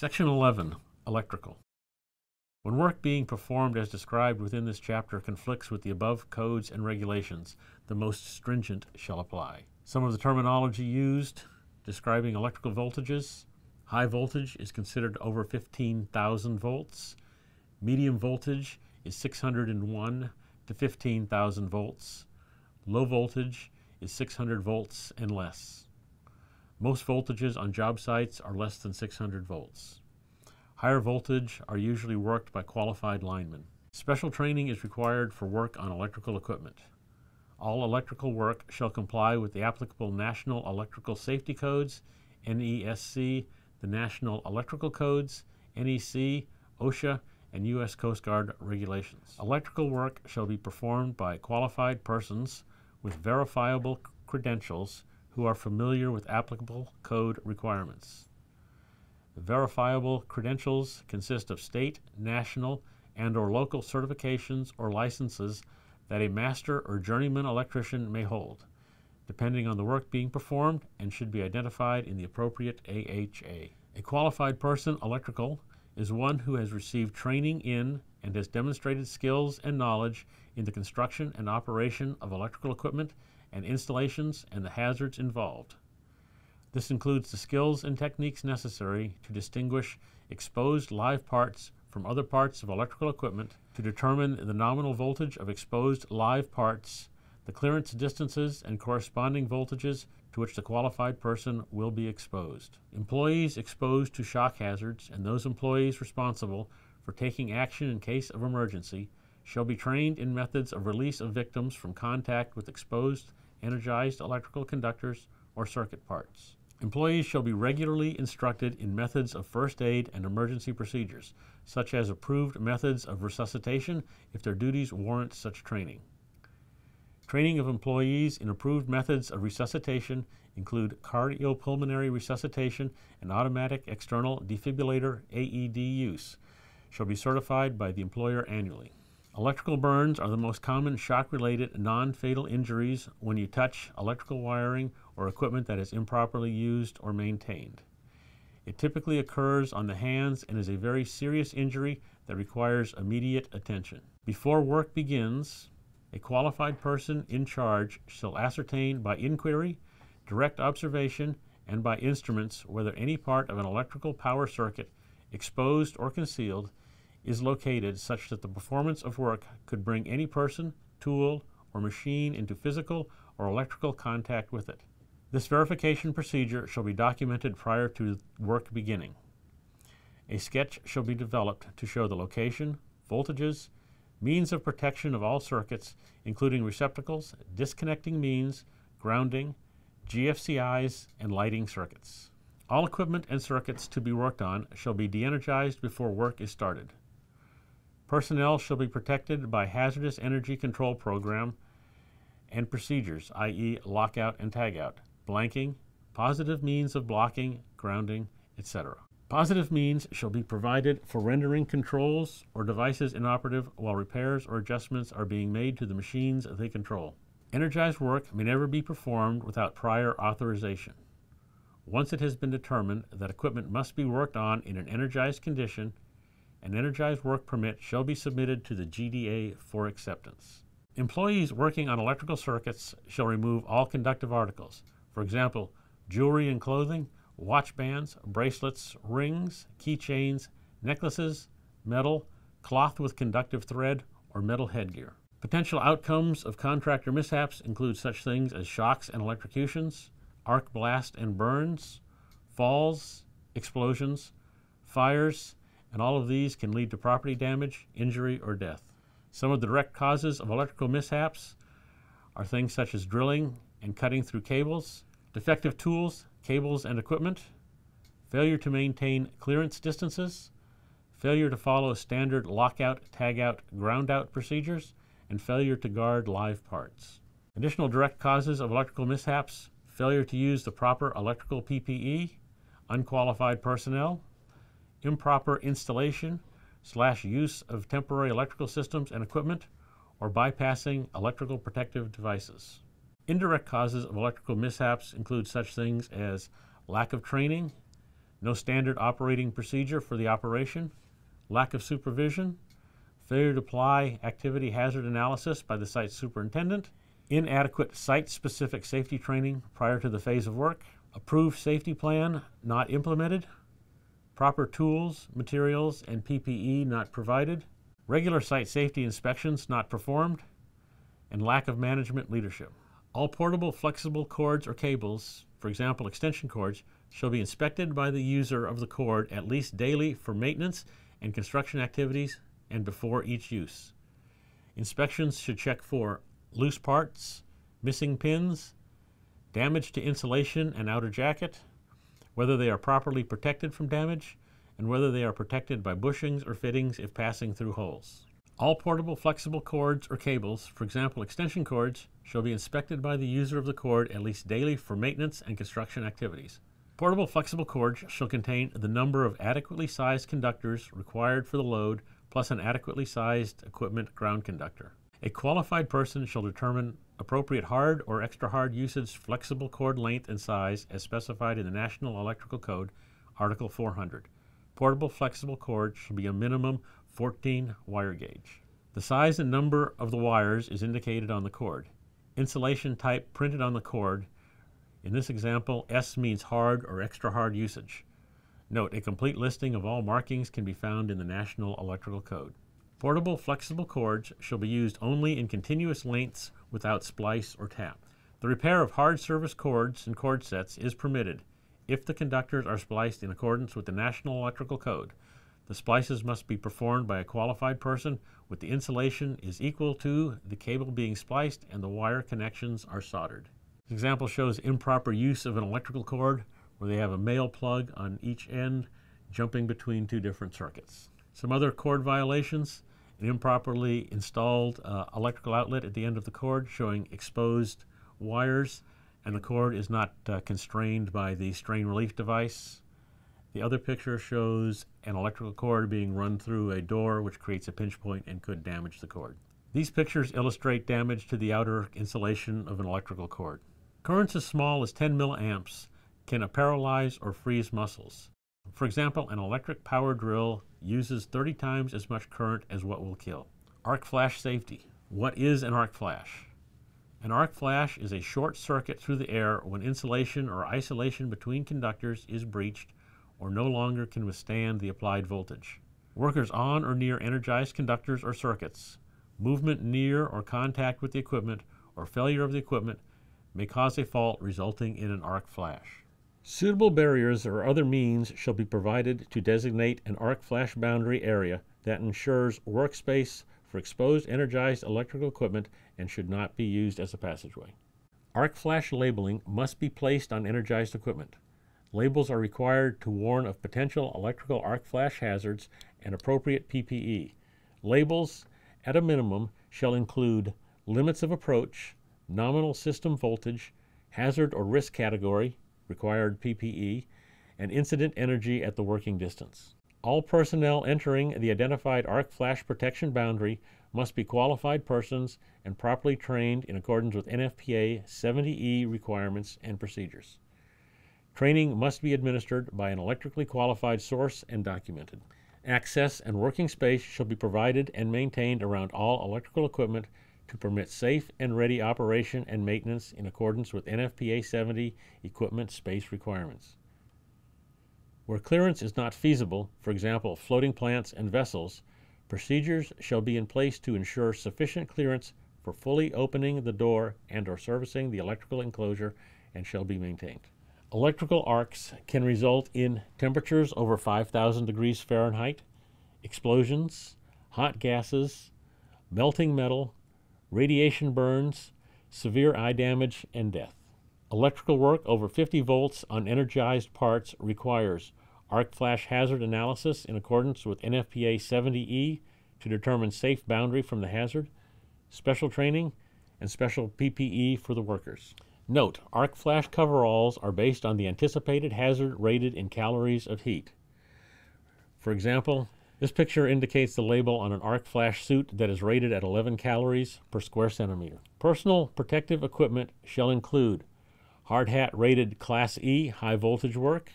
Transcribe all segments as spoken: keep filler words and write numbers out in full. Section eleven. Electrical. When work being performed as described within this chapter conflicts with the above codes and regulations, the most stringent shall apply. Some of the terminology used describing electrical voltages: high voltage is considered over fifteen thousand volts, medium voltage is six hundred one to fifteen thousand volts, low voltage is six hundred volts and less. Most voltages on job sites are less than six hundred volts. Higher voltage are usually worked by qualified linemen. Special training is required for work on electrical equipment. All electrical work shall comply with the applicable National Electrical Safety Codes, N E S C, the National Electrical Codes, N E C, OSHA, and U S Coast Guard regulations. Electrical work shall be performed by qualified persons with verifiable credentials who are familiar with applicable code requirements. Verifiable credentials consist of state, national, and or local certifications or licenses that a master or journeyman electrician may hold, depending on the work being performed, and should be identified in the appropriate A H A. A qualified person electrical is one who has received training in and has demonstrated skills and knowledge in the construction and operation of electrical equipment and installations and the hazards involved. This includes the skills and techniques necessary to distinguish exposed live parts from other parts of electrical equipment, to determine the nominal voltage of exposed live parts, the clearance distances and corresponding voltages to which the qualified person will be exposed. Employees exposed to shock hazards and those employees responsible for taking action in case of emergency shall be trained in methods of release of victims from contact with exposed energized electrical conductors or circuit parts. Employees shall be regularly instructed in methods of first aid and emergency procedures, such as approved methods of resuscitation if their duties warrant such training. Training of employees in approved methods of resuscitation include cardiopulmonary resuscitation and automatic external defibrillator A E D use, shall be certified by the employer annually. Electrical burns are the most common shock-related non-fatal injuries when you touch electrical wiring or equipment that is improperly used or maintained. It typically occurs on the hands and is a very serious injury that requires immediate attention. Before work begins, a qualified person in charge shall ascertain by inquiry, direct observation, and by instruments whether any part of an electrical power circuit, exposed or concealed, is located such that the performance of work could bring any person, tool, or machine into physical or electrical contact with it. This verification procedure shall be documented prior to work beginning. A sketch shall be developed to show the location, voltages, means of protection of all circuits, including receptacles, disconnecting means, grounding, G F C Is, and lighting circuits. All equipment and circuits to be worked on shall be de-energized before work is started. Personnel shall be protected by hazardous energy control program and procedures, that is lockout and tagout, blanking, positive means of blocking, grounding, et cetera. Positive means shall be provided for rendering controls or devices inoperative while repairs or adjustments are being made to the machines they control. Energized work may never be performed without prior authorization. Once it has been determined that equipment must be worked on in an energized condition, an energized work permit shall be submitted to the G D A for acceptance. Employees working on electrical circuits shall remove all conductive articles, for example, jewelry and clothing, watch bands, bracelets, rings, keychains, necklaces, metal, cloth with conductive thread, or metal headgear. Potential outcomes of contractor mishaps include such things as shocks and electrocutions, arc blast and burns, falls, explosions, fires, and all of these can lead to property damage, injury, or death. Some of the direct causes of electrical mishaps are things such as drilling and cutting through cables, defective tools, cables and equipment, failure to maintain clearance distances, failure to follow standard lockout, tagout, groundout procedures, and failure to guard live parts. Additional direct causes of electrical mishaps: failure to use the proper electrical P P E, unqualified personnel, improper installation slash use of temporary electrical systems and equipment, or bypassing electrical protective devices. Indirect causes of electrical mishaps include such things as lack of training, no standard operating procedure for the operation, lack of supervision, failure to apply activity hazard analysis by the site superintendent, inadequate site-specific safety training prior to the phase of work, approved safety plan not implemented, proper tools, materials, and P P E not provided, regular site safety inspections not performed, and lack of management leadership. All portable flexible cords or cables, for example extension cords, shall be inspected by the user of the cord at least daily for maintenance and construction activities and before each use. Inspections should check for loose parts, missing pins, damage to insulation and outer jacket, whether they are properly protected from damage, and whether they are protected by bushings or fittings if passing through holes. All portable flexible cords or cables, for example extension cords, shall be inspected by the user of the cord at least daily for maintenance and construction activities. Portable flexible cords shall contain the number of adequately sized conductors required for the load plus an adequately sized equipment ground conductor. A qualified person shall determine appropriate hard or extra hard usage flexible cord length and size as specified in the National Electrical Code, Article four hundred. Portable flexible cords should be a minimum fourteen wire gauge. The size and number of the wires is indicated on the cord. Insulation type printed on the cord. In this example, S means hard or extra hard usage. Note, a complete listing of all markings can be found in the National Electrical Code. Portable flexible cords shall be used only in continuous lengths without splice or tap. The repair of hard service cords and cord sets is permitted if the conductors are spliced in accordance with the National Electrical Code. The splices must be performed by a qualified person with the insulation is equal to the cable being spliced and the wire connections are soldered. This example shows improper use of an electrical cord where they have a male plug on each end jumping between two different circuits. Some other cord violations: an improperly installed uh, electrical outlet at the end of the cord showing exposed wires, and the cord is not uh, constrained by the strain relief device. The other picture shows an electrical cord being run through a door, which creates a pinch point and could damage the cord. These pictures illustrate damage to the outer insulation of an electrical cord. Currents as small as ten milliamps can paralyze or freeze muscles. For example, an electric power drill uses thirty times as much current as what will kill. Arc flash safety. What is an arc flash? An arc flash is a short circuit through the air when insulation or isolation between conductors is breached or no longer can withstand the applied voltage. Workers on or near energized conductors or circuits, movement near or contact with the equipment, or failure of the equipment may cause a fault resulting in an arc flash. Suitable barriers or other means shall be provided to designate an arc flash boundary area that ensures workspace for exposed energized electrical equipment and should not be used as a passageway. Arc flash labeling must be placed on energized equipment. Labels are required to warn of potential electrical arc flash hazards and appropriate P P E. Labels, at a minimum, shall include limits of approach, nominal system voltage, hazard or risk category, required P P E, and incident energy at the working distance. All personnel entering the identified arc flash protection boundary must be qualified persons and properly trained in accordance with N F P A seventy E requirements and procedures. Training must be administered by an electrically qualified source and documented. Access and working space shall be provided and maintained around all electrical equipment to permit safe and ready operation and maintenance in accordance with N F P A seventy equipment space requirements. Where clearance is not feasible, for example, floating plants and vessels, procedures shall be in place to ensure sufficient clearance for fully opening the door and or servicing the electrical enclosure and shall be maintained. Electrical arcs can result in temperatures over five thousand degrees Fahrenheit, explosions, hot gases, melting metal, radiation burns, severe eye damage, and death. Electrical work over fifty volts on energized parts requires arc flash hazard analysis in accordance with N F P A seventy E to determine safe boundary from the hazard, special training, and special P P E for the workers. Note, arc flash coveralls are based on the anticipated hazard rated in calories of heat. For example, this picture indicates the label on an arc flash suit that is rated at eleven calories per square centimeter. Personal protective equipment shall include hard hat rated Class E high voltage work,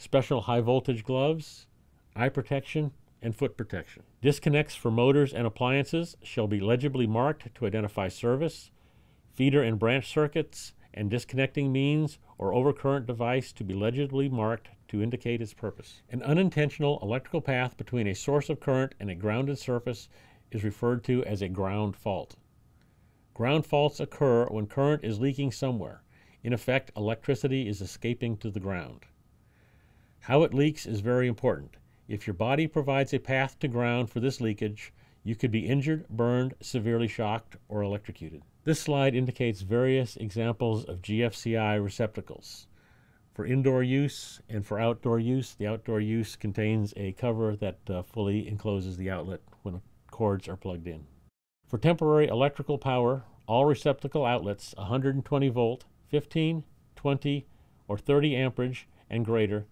special high voltage gloves, eye protection, and foot protection. Disconnects for motors and appliances shall be legibly marked to identify service, feeder and branch circuits, and disconnecting means or overcurrent device to be legibly marked to indicate its purpose. An unintentional electrical path between a source of current and a grounded surface is referred to as a ground fault. Ground faults occur when current is leaking somewhere. In effect, electricity is escaping to the ground. How it leaks is very important. If your body provides a path to ground for this leakage, you could be injured, burned, severely shocked, or electrocuted. This slide indicates various examples of G F C I receptacles. For indoor use and for outdoor use, the outdoor use contains a cover that uh, fully encloses the outlet when cords are plugged in. For temporary electrical power, all receptacle outlets one hundred twenty volt, fifteen, twenty, or thirty amperage and greater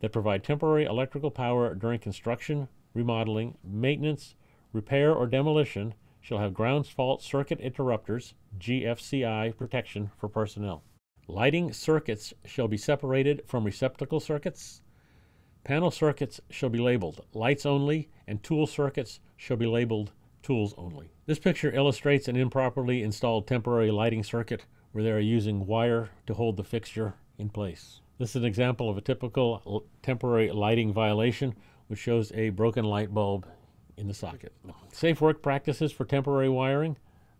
that provide temporary electrical power during construction, remodeling, maintenance, repair, or demolition shall have ground fault circuit interrupters, G F C I protection for personnel. Lighting circuits shall be separated from receptacle circuits. Panel circuits shall be labeled lights only, and tool circuits shall be labeled tools only. This picture illustrates an improperly installed temporary lighting circuit where they are using wire to hold the fixture in place. This is an example of a typical temporary lighting violation, which shows a broken light bulb in the socket. Safe work practices for temporary wiring.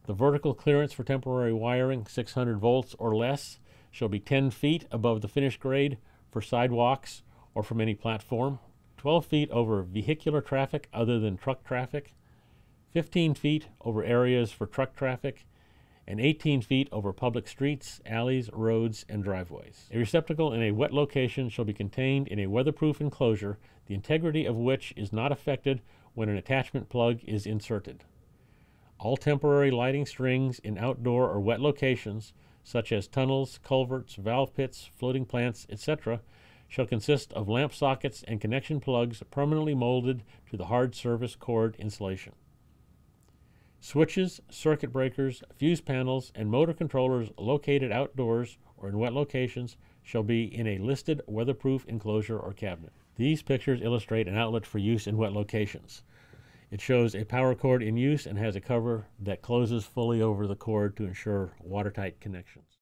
The vertical clearance for temporary wiring, six hundred volts or less, shall be ten feet above the finish grade for sidewalks or from any platform, twelve feet over vehicular traffic other than truck traffic, fifteen feet over areas for truck traffic, and eighteen feet over public streets, alleys, roads, and driveways. A receptacle in a wet location shall be contained in a weatherproof enclosure, the integrity of which is not affected when an attachment plug is inserted. All temporary lighting strings in outdoor or wet locations, such as tunnels, culverts, valve pits, floating plants, et cetera, shall consist of lamp sockets and connection plugs permanently molded to the hard surface cord insulation. Switches, circuit breakers, fuse panels, and motor controllers located outdoors or in wet locations shall be in a listed weatherproof enclosure or cabinet. These pictures illustrate an outlet for use in wet locations. It shows a power cord in use and has a cover that closes fully over the cord to ensure watertight connections.